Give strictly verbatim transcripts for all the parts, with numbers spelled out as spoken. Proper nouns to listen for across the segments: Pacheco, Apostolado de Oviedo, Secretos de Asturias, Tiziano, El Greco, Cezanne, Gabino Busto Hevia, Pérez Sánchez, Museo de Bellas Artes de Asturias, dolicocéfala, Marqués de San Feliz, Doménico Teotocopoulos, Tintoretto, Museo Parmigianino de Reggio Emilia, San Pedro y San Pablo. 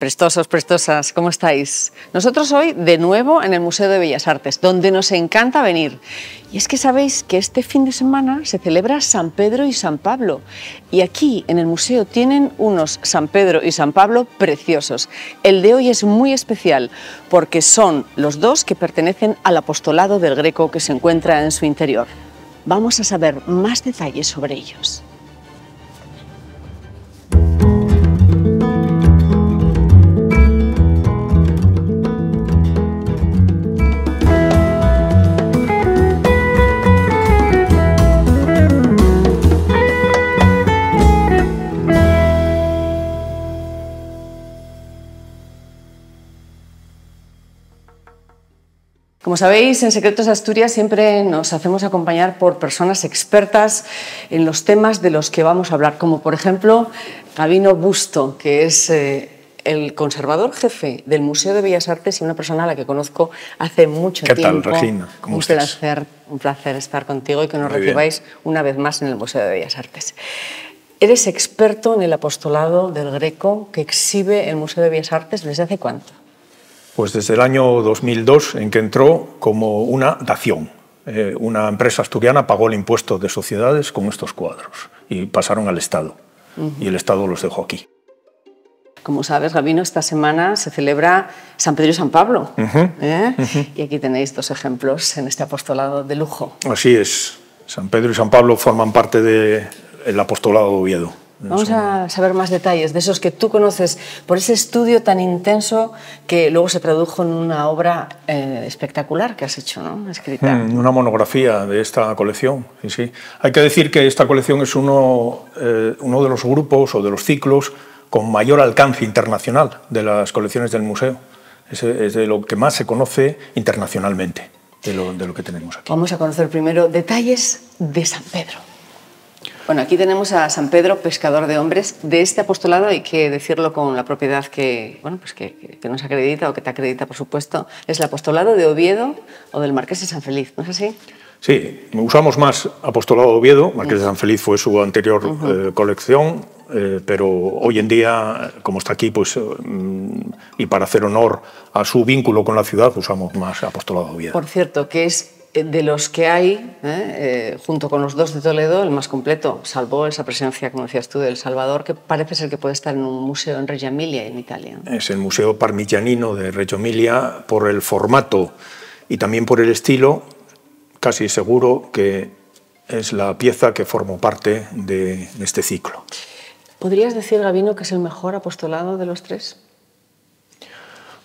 Prestosos, prestosas, ¿cómo estáis? Nosotros hoy, de nuevo, en el Museo de Bellas Artes, donde nos encanta venir. Y es que sabéis que este fin de semana se celebra San Pedro y San Pablo. Y aquí, en el museo, tienen unos San Pedro y San Pablo preciosos. El de hoy es muy especial, porque son los dos que pertenecen al apostolado del Greco que se encuentra en su interior. Vamos a saber más detalles sobre ellos. Como sabéis, en Secretos de Asturias siempre nos hacemos acompañar por personas expertas en los temas de los que vamos a hablar, como por ejemplo Gabino Busto, que es eh, el conservador jefe del Museo de Bellas Artes y una persona a la que conozco hace mucho tiempo. ¿Qué tal, Regina? ¿Cómo un estás? Placer, un placer estar contigo y que nos Muy recibáis bien. Una vez más en el Museo de Bellas Artes. Eres experto en el apostolado del Greco que exhibe el Museo de Bellas Artes desde hace cuánto. Pues desde el año dos mil dos, en que entró como una dación. Eh, una empresa asturiana pagó el impuesto de sociedades con estos cuadros y pasaron al Estado. Uh-huh. Y el Estado los dejó aquí. Como sabes, Gabino, esta semana se celebra San Pedro y San Pablo. Uh-huh. ¿eh? Uh-huh. Y aquí tenéis dos ejemplos en este apostolado de lujo. Así es. San Pedro y San Pablo forman parte del apostolado de Oviedo. Vamos a saber más detalles de esos que tú conoces por ese estudio tan intenso que luego se tradujo en una obra eh, espectacular que has hecho, ¿no? Escrita. Una monografía de esta colección. Sí, sí. Hay que decir que esta colección es uno, eh, uno de los grupos o de los ciclos con mayor alcance internacional de las colecciones del museo. Es, es de lo que más se conoce internacionalmente, de lo, de lo que tenemos aquí. Vamos a conocer primero detalles de San Pedro. Bueno, aquí tenemos a San Pedro, pescador de hombres. De este apostolado hay que decirlo con la propiedad que, bueno, pues que, que nos acredita o que te acredita, por supuesto. Es el apostolado de Oviedo o del Marqués de San Feliz, ¿no es así? Sí, usamos más apostolado de Oviedo. Marqués de San Feliz fue su anterior uh-huh. eh, colección, eh, pero hoy en día, como está aquí, pues, y para hacer honor a su vínculo con la ciudad, usamos más apostolado de Oviedo. Por cierto, que es... de los que hay, eh, eh, junto con los dos de Toledo, el más completo, salvo esa presencia, como decías tú, de El Salvador, que parece ser que puede estar en un museo en Reggio Emilia, en Italia. Es el Museo Parmigianino de Reggio Emilia, por el formato y también por el estilo, casi seguro que es la pieza que formó parte de este ciclo. ¿Podrías decir, Gabino, que es el mejor apostolado de los tres?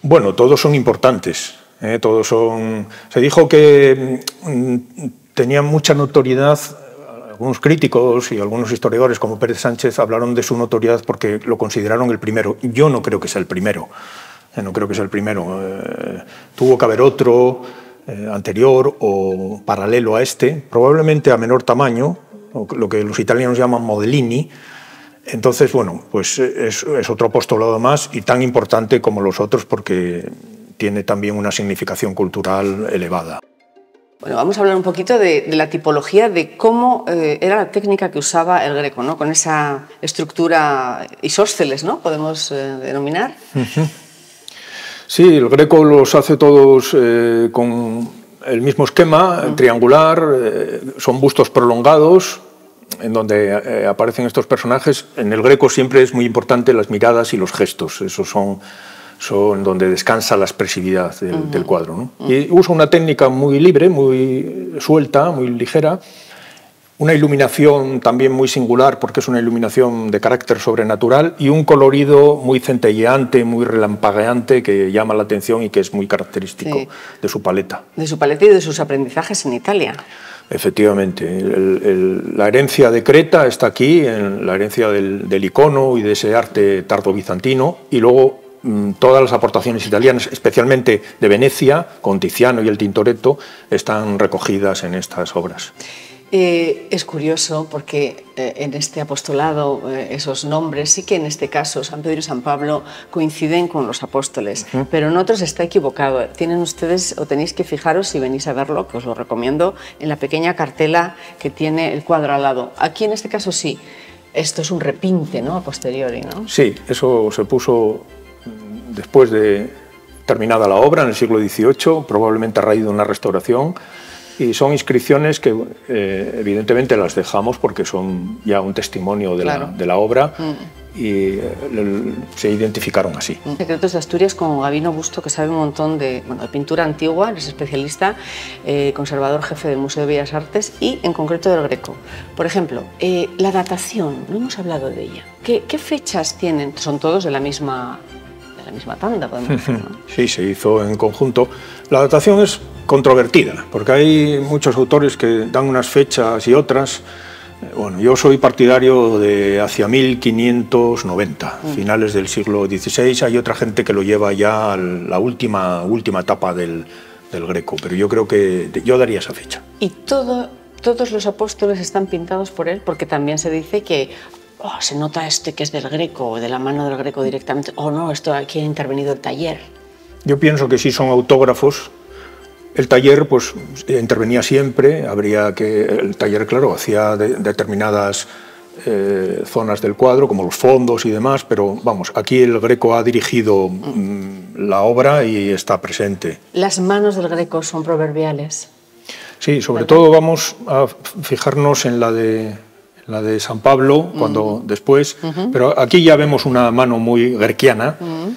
Bueno, todos son importantes. Eh, todos son... Se dijo que mm, tenían mucha notoriedad, algunos críticos y algunos historiadores como Pérez Sánchez hablaron de su notoriedad porque lo consideraron el primero. Yo no creo que sea el primero, eh, no creo que sea el primero. Eh, tuvo que haber otro eh, anterior o paralelo a este, probablemente a menor tamaño, lo que los italianos llaman modellini. Entonces, bueno, pues es, es otro apostolado más y tan importante como los otros porque... tiene también una significación cultural elevada. Bueno, vamos a hablar un poquito de, de la tipología, de cómo eh, era la técnica que usaba el Greco, ¿no? Con esa estructura isósceles, ¿no? Podemos eh, denominar. Uh-huh. Sí, el Greco los hace todos eh, con el mismo esquema, uh-huh. triangular, eh, son bustos prolongados, en donde eh, aparecen estos personajes. En el Greco siempre es muy importante las miradas y los gestos, esos son... son donde descansa la expresividad del, uh-huh. del cuadro, ¿no? Uh-huh. Y usa una técnica muy libre, muy suelta, muy ligera, una iluminación también muy singular, porque es una iluminación de carácter sobrenatural, y un colorido muy centelleante, muy relampagueante, que llama la atención y que es muy característico sí. de su paleta. De su paleta y de sus aprendizajes en Italia. Efectivamente, el, el, la herencia de Creta está aquí, en la herencia del, del icono y de ese arte tardo-bizantino, y luego... todas las aportaciones italianas, especialmente de Venecia, con Tiziano y el Tintoretto, están recogidas en estas obras. Eh, es curioso porque eh, en este apostolado eh, esos nombres, sí que en este caso San Pedro y San Pablo coinciden con los apóstoles, uh-huh. pero en otros está equivocado. Tienen ustedes o tenéis que fijaros si venís a verlo, que os lo recomiendo, en la pequeña cartela que tiene el cuadro al lado. Aquí en este caso sí, esto es un repinte, ¿no? A posteriori, ¿no? Sí, eso se puso... después de terminada la obra, en el siglo dieciocho, probablemente a raíz de una restauración, y son inscripciones que eh, evidentemente las dejamos porque son ya un testimonio de, claro. la, de la obra. Mm. Y se identificaron así. Secretos de Asturias con Gabino Busto, que sabe un montón de, bueno, de pintura antigua, es especialista, eh, conservador jefe del Museo de Bellas Artes y en concreto del Greco. Por ejemplo, eh, la datación, no hemos hablado de ella. ¿Qué, qué fechas tienen? Son todos de la misma, de la misma tanda, podemos decir, ¿no? Sí, se hizo en conjunto. La datación es controvertida, porque hay muchos autores que dan unas fechas y otras. Bueno, yo soy partidario de hacia mil quinientos noventa, finales del siglo dieciséis. Hay otra gente que lo lleva ya a la última, última etapa del, del Greco, pero yo creo que yo daría esa fecha. ¿Y todo, todos los apóstoles están pintados por él? Porque también se dice que oh, se nota este que es del Greco, o de la mano del Greco directamente, o oh, no, esto aquí ha intervenido el taller. Yo pienso que sí son autógrafos. El taller pues intervenía siempre, habría que el taller claro hacía de, determinadas eh, zonas del cuadro como los fondos y demás, pero vamos, aquí el Greco ha dirigido mm, la obra y está presente. Las manos del Greco son proverbiales. Sí, sobre todo vamos a fijarnos en la de la de San Pablo cuando uh-huh. después, uh-huh. pero aquí ya vemos una mano muy grequiana. Uh-huh.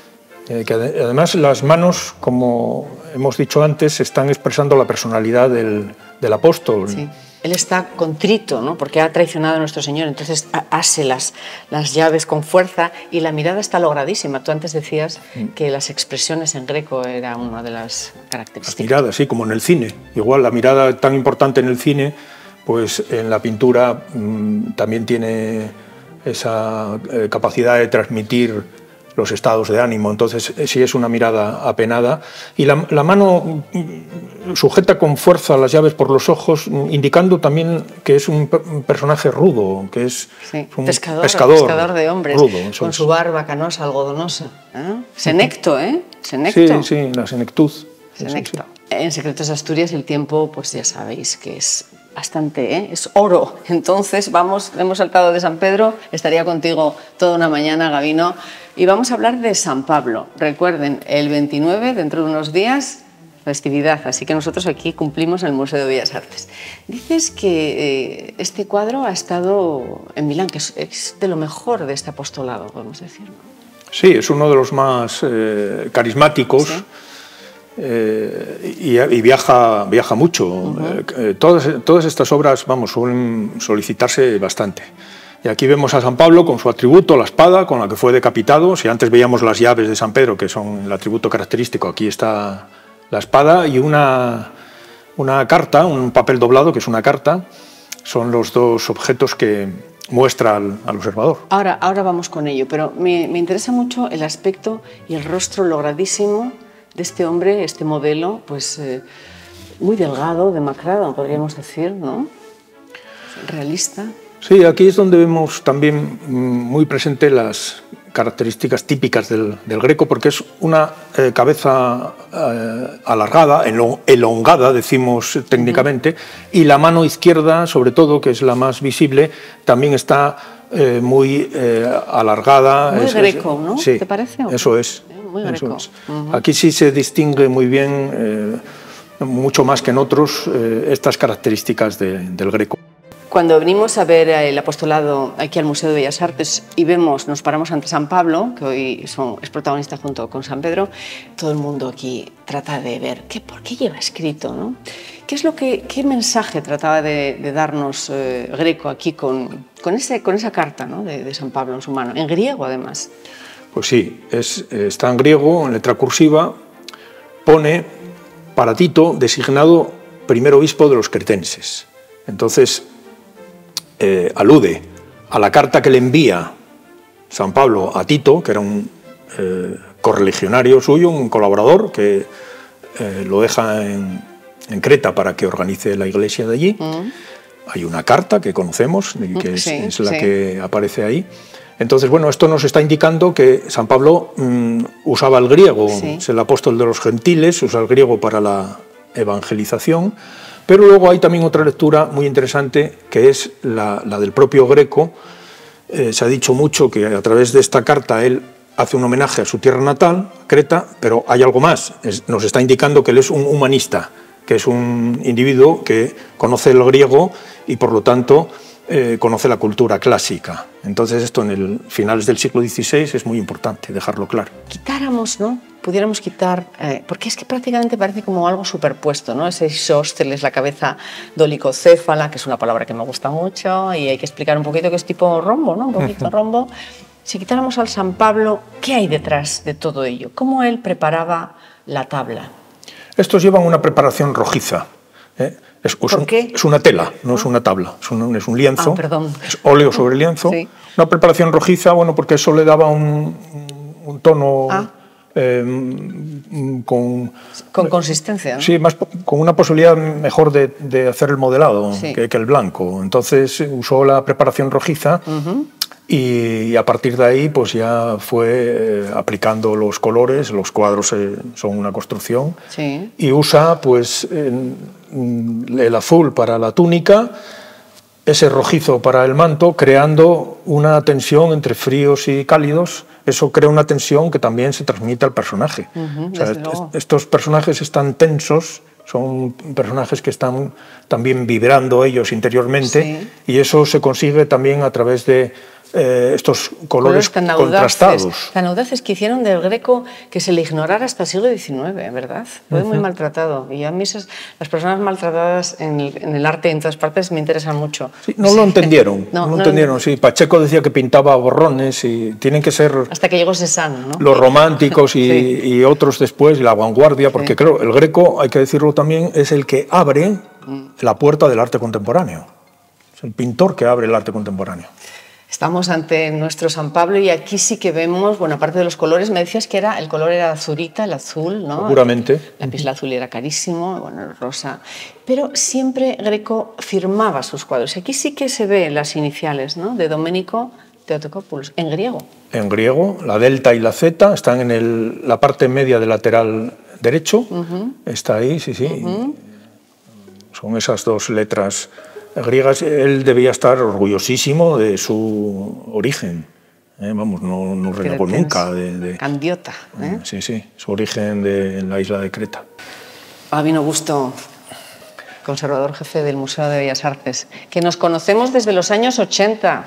Eh, que además las manos, como hemos dicho antes, están expresando la personalidad del, del apóstol. Sí. Él está contrito, ¿no? Porque ha traicionado a nuestro Señor, entonces hace las, las llaves con fuerza y la mirada está logradísima. Tú antes decías que las expresiones en greco era una de las características. Las miradas, sí, como en el cine. Igual la mirada tan importante en el cine, pues en la pintura mmm, también tiene esa eh, capacidad de transmitir los estados de ánimo, entonces sí es una mirada apenada. Y la, la mano sujeta con fuerza las llaves por los ojos, indicando también que es un, un personaje rudo, que es sí. un pescador, pescador, pescador de hombres, rudo, con es. su barba canosa, algodonosa. ¿Eh? Senecto, ¿eh? Senecto. Sí, sí, la senectud. Senecto. En Secretos de Asturias el tiempo, pues ya sabéis que es bastante, ¿eh? Es oro. Entonces, vamos, hemos saltado de San Pedro, estaría contigo toda una mañana, Gabino, y vamos a hablar de San Pablo. Recuerden, el veintinueve, dentro de unos días, festividad, así que nosotros aquí cumplimos en el Museo de Bellas Artes. Dices que eh, este cuadro ha estado en Milán, que es, es de lo mejor de este apostolado, podemos decirlo. Sí, es uno de los más eh, carismáticos. ¿Sí? Eh, y, y viaja, viaja mucho. Uh-huh. eh, todas, todas estas obras, vamos, suelen solicitarse bastante. Y aquí vemos a San Pablo con su atributo, la espada con la que fue decapitado. Si antes veíamos las llaves de San Pedro, que son el atributo característico, aquí está la espada y una, una carta, un papel doblado, que es una carta. Son los dos objetos que muestra al, al observador. Ahora, ahora vamos con ello, pero me, me interesa mucho el aspecto y el rostro logradísimo de este hombre, este modelo, pues eh, muy delgado, demacrado, podríamos decir, ¿no? Realista. Sí, aquí es donde vemos también muy presente las características típicas del, del Greco, porque es una eh, cabeza eh, alargada, elongada, decimos técnicamente, uh-huh. y la mano izquierda, sobre todo, que es la más visible, también está eh, muy eh, alargada. Muy es, greco, es, ¿no? Sí, ¿te parece? Eso es. Entonces, aquí sí se distingue muy bien, eh, mucho más que en otros, eh, estas características de, del Greco. Cuando venimos a ver el apostolado aquí al Museo de Bellas Artes y vemos, nos paramos ante San Pablo, que hoy son, es protagonista junto con San Pedro, todo el mundo aquí trata de ver qué, por qué lleva escrito, ¿no? ¿Qué, es lo que, qué mensaje trataba de, de darnos eh, Greco aquí con, con, ese, con esa carta, ¿no? de, de San Pablo en su mano, en griego además? Pues sí, es, está en griego, en letra cursiva, pone para Tito, designado primer obispo de los cretenses. Entonces, eh, alude a la carta que le envía San Pablo a Tito, que era un eh, correligionario suyo, un colaborador, que eh, lo deja en, en Creta para que organice la iglesia de allí. Mm. Hay una carta que conocemos, que es, sí, es la sí. que aparece ahí. Entonces, bueno, esto nos está indicando que San Pablo mmm, usaba el griego, sí. es el apóstol de los gentiles, usa el griego para la evangelización, pero luego hay también otra lectura muy interesante, que es la, la del propio Greco. Eh, se ha dicho mucho que a través de esta carta él hace un homenaje a su tierra natal, Creta, pero hay algo más. Es, nos está indicando que él es un humanista, que es un individuo que conoce el griego y, por lo tanto, eh, conoce la cultura clásica. Entonces, esto en el finales del siglo dieciséis es muy importante dejarlo claro. Quitáramos, ¿no? Pudiéramos quitar, eh, porque es que prácticamente parece como algo superpuesto, ¿no? Ese isósceles, la cabeza dolicocéfala, que es una palabra que me gusta mucho y hay que explicar un poquito que es tipo rombo, ¿no? Un poquito rombo. Si quitáramos al San Pablo, ¿qué hay detrás de todo ello? ¿Cómo él preparaba la tabla? Estos llevan una preparación rojiza, ¿eh? Es, es, ¿Por un, qué? Es una tela, no es una tabla, es un, es un lienzo, ah, perdón. Es óleo sobre lienzo. Sí. Una preparación rojiza, bueno, porque eso le daba un, un tono... Ah. Eh, con, con consistencia, ¿no? Sí, más, con una posibilidad mejor de, de hacer el modelado, sí, que, que el blanco. Entonces usó la preparación rojiza, uh-huh, y a partir de ahí pues ya fue eh, aplicando los colores. Los cuadros eh, son una construcción, sí, y usa pues en, el azul para la túnica, ese rojizo para el manto, creando una tensión entre fríos y cálidos. Eso crea una tensión que también se transmite al personaje. Uh-huh, o sea, est luego. Estos personajes están tensos, son personajes que están también vibrando ellos interiormente, sí, y eso se consigue también a través de eh, estos colores, colores tan contrastados. Audaces, tan audaces que hicieron del Greco que se le ignorara hasta el siglo diecinueve, ¿verdad? Fue, uh-huh, muy maltratado. Y a mí esas, las personas maltratadas en el, en el arte en todas partes me interesan mucho. Sí, no, sí, lo entendieron, no, no lo no entendieron. No. Sí, Pacheco decía que pintaba borrones y tienen que ser... Hasta que llegó Cezanne, ¿no? Los románticos y, sí, y otros después, la vanguardia, porque sí, claro, el Greco, hay que decirlo también, es el que abre la puerta del arte contemporáneo. Es el pintor que abre el arte contemporáneo. Estamos ante nuestro San Pablo y aquí sí que vemos, bueno, aparte de los colores, me decías que era, el color era azurita, el azul, ¿no? Seguramente. La pizla azul era carísimo, bueno, el rosa. Pero siempre Greco firmaba sus cuadros. Aquí sí que se ven las iniciales, ¿no? De Doménico Teotocopoulos, en griego. En griego, la delta y la zeta están en el, la parte media del lateral derecho. Uh-huh. Está ahí, sí, sí. Uh-huh. Son esas dos letras griegas. Él debía estar orgullosísimo de su origen. Eh, vamos, no, no renegó nunca. De, de... Candiota. ¿eh? Sí, sí, su origen de, en la isla de Creta. Gabino Busto, conservador jefe del Museo de Bellas Artes, que nos conocemos desde los años ochenta.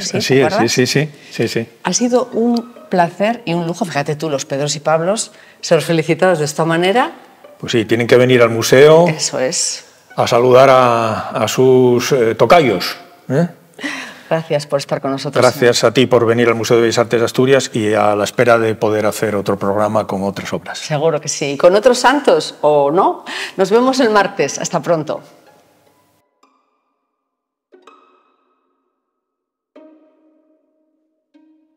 Sí, sí, sí, sí, sí, sí. Ha sido un placer y un lujo. Fíjate tú, los Pedros y Pablos ser felicitados de esta manera. Pues sí, tienen que venir al museo. Eso es. A saludar a, a sus eh, tocayos. ¿eh? Gracias por estar con nosotros. Gracias a ti por venir al Museo de Bellas Artes de Asturias y a la espera de poder hacer otro programa con otras obras. Seguro que sí. Y con otros santos o no. Nos vemos el martes. Hasta pronto.